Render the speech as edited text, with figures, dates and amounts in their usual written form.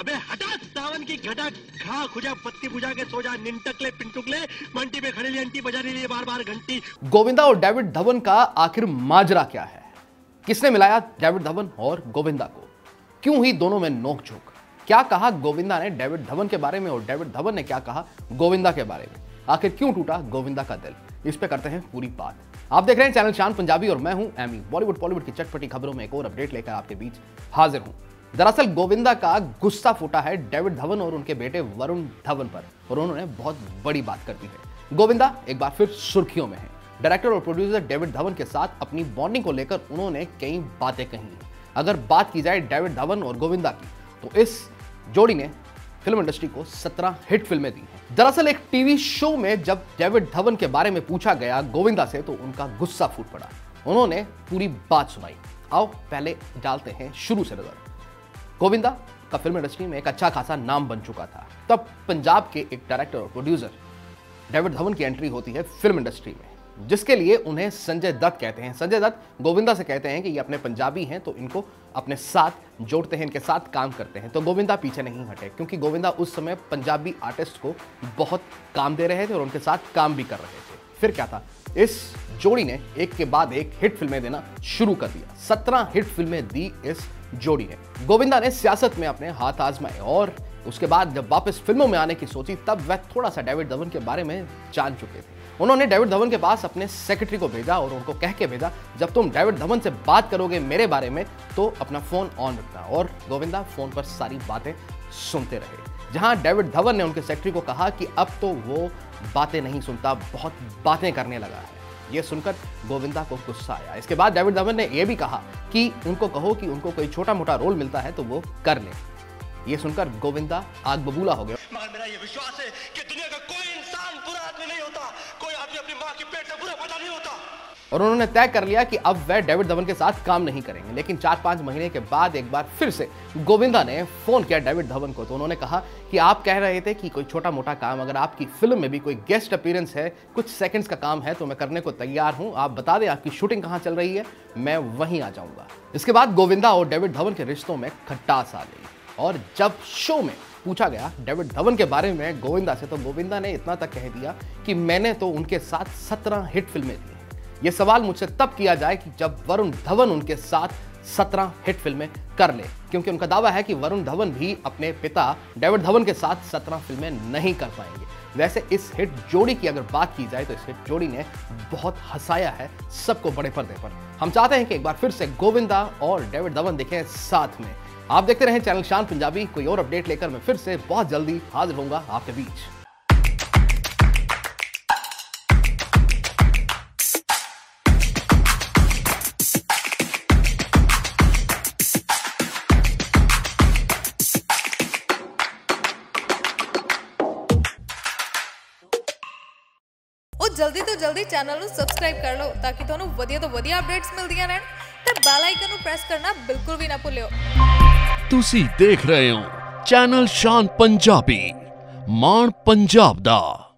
अबे हटा धावन की घटा खा खुजा पत्ती बुझा के सो जा निंटकले पिंटुकले मंटी पे खड़े ली अंटी बजाने लिए बार बार घंटी। गोविंदा और डेविड धवन का आखिर माजरा क्या है? किसने मिलाया डेविड धवन और गोविंदा को? क्यों ही दोनों में नोकझोंक? क्या कहा गोविंदा ने डेविड धवन के बारे में और डेविड धवन ने क्या कहा गोविंदा के बारे में? आखिर क्यों टूटा गोविंदा का दिल? इस पे करते हैं पूरी बात। आप देख रहे हैं चैनल शान पंजाबी और मैं हूं एमी। बॉलीवुड बॉलीवुड की चटपटी खबरों में एक और अपडेट लेकर आपके बीच हाजिर हूं। दरअसल गोविंदा का गुस्सा फूटा है डेविड धवन और उनके बेटे वरुण धवन पर और उन्होंने बहुत बड़ी बात कर दी है। गोविंदा एक बार फिर सुर्खियों में है। डायरेक्टर और प्रोड्यूसर डेविड धवन के साथ अपनी बॉन्डिंग को लेकर उन्होंने कई बातें कही। अगर बात की जाए डेविड धवन और गोविंदा की तो इस जोड़ी ने फिल्म इंडस्ट्री को 17 हिट फिल्में दी। दरअसल एक टीवी शो में जब डेविड धवन के बारे में पूछा गया गोविंदा से तो उनका गुस्सा फूट पड़ा। उन्होंने पूरी बात सुनाई। आओ पहले डालते हैं शुरू से नजर। गोविंदा का फिल्म इंडस्ट्री में एक अच्छा खासा नाम बन चुका था। तब पंजाब के एक डायरेक्टर और प्रोड्यूसर डेविड धवन की एंट्री होती है फिल्म इंडस्ट्री में, जिसके लिए उन्हें संजय दत्त कहते हैं। संजय दत्त गोविंदा से कहते हैं कि ये अपने पंजाबी हैं तो इनको अपने साथ जोड़ते हैं, इनके साथ काम करते हैं। तो गोविंदा पीछे नहीं हटे क्योंकि गोविंदा उस समय पंजाबी आर्टिस्ट को बहुत काम दे रहे थे और उनके साथ काम भी कर रहे थे। फिर क्या था, इस जोड़ी ने एक के बाद एक हिट फिल्में देना शुरू कर दिया। 17 हिट फिल्में दी इस जोड़ी ने। गोविंदा ने सियासत में अपने हाथ आजमाए और उसके बाद जब वापस फिल्मों में आने की सोची तब वह थोड़ा सा डेविड धवन के बारे में जान चुके थे। उन्होंने डेविड धवन के पास अपने सेक्रेटरी को भेजा और उनको कह के भेजा, जब तुम डेविड धवन से बात करोगे मेरे बारे में तो अपना फोन ऑन रखना। और गोविंदा फोन पर सारी बातें सुनते रहे, जहां डेविड धवन ने उनके सेक्रेटरी को कहा कि अब तो वो बातें नहीं सुनता, बहुत बातें करने लगा है। ये सुनकर गोविंदा को गुस्सा आया। इसके बाद डेविड धवन ने यह भी कहा कि उनको कहो कि उनको कोई छोटा मोटा रोल मिलता है तो वो कर ले। ये सुनकर गोविंदा आग बबूला हो गया। मगर मेरा ये विश्वास है कि दुनिया का कोई इंसान बुरा आदमी नहीं होता, कोई आदमी अपनी मां के पेट से बुरा पैदा नहीं होता। और उन्होंने तय कर लिया कि अब वह डेविड धवन के साथ काम नहीं करेंगे। लेकिन 4-5 महीने के बाद एक बार फिर से गोविंदा ने फोन किया डेविड धवन को, तो उन्होंने कहा कि आप कह रहे थे कि कोई छोटा मोटा काम, अगर आपकी फिल्म में भी कोई गेस्ट अपीयरेंस है, कुछ सेकंड्स का काम है तो मैं करने को तैयार हूं। आप बता दें आपकी शूटिंग कहाँ चल रही है, मैं वहीं आ जाऊँगा। इसके बाद गोविंदा और डेविड धवन के रिश्तों में खटास आ गई और जब शो में पूछा गया डेविड धवन के बारे में गोविंदा से तो गोविंदा ने इतना तक कह दिया कि मैंने तो उनके साथ 17 हिट फिल्में दी। ये सवाल मुझसे तब किया जाए कि जब वरुण धवन उनके साथ 17 हिट फिल्में कर ले, क्योंकि उनका दावा है कि वरुण धवन भी अपने पिता डेविड धवन के साथ 17 फिल्में नहीं कर पाएंगे। वैसे इस हिट जोड़ी की अगर बात की जाए तो इस हिट जोड़ी ने बहुत हंसाया है सबको बड़े पर्दे पर। हम चाहते हैं कि एक बार फिर से गोविंदा और डेविड धवन दिखें साथ में। आप देखते रहें चैनल शान पंजाबी। कोई और अपडेट लेकर मैं फिर से बहुत जल्दी हाजिर होऊंगा आपके बीच। जल्दी तो जल्दी चैनल सब्सक्राइब कर लो ताकि ਤੁਹਾਨੂੰ ਵਧੀਆ ਤੋਂ ਵਧੀਆ ਅਪਡੇਟਸ ਮਿਲਦੀਆਂ ਰਹਿਣ ਤੇ ਬੈਲ ਆਈਕਨ ਨੂੰ ਪ੍ਰੈਸ ਕਰਨਾ ਬਿਲਕੁਲ ਵੀ ਨਾ ਭੁੱਲਿਓ। ਤੁਸੀਂ ਦੇਖ ਰਹੇ ਹੋ ਚੈਨਲ ਸ਼ਾਨ ਪੰਜਾਬੀ, ਮਾਣ ਪੰਜਾਬ ਦਾ।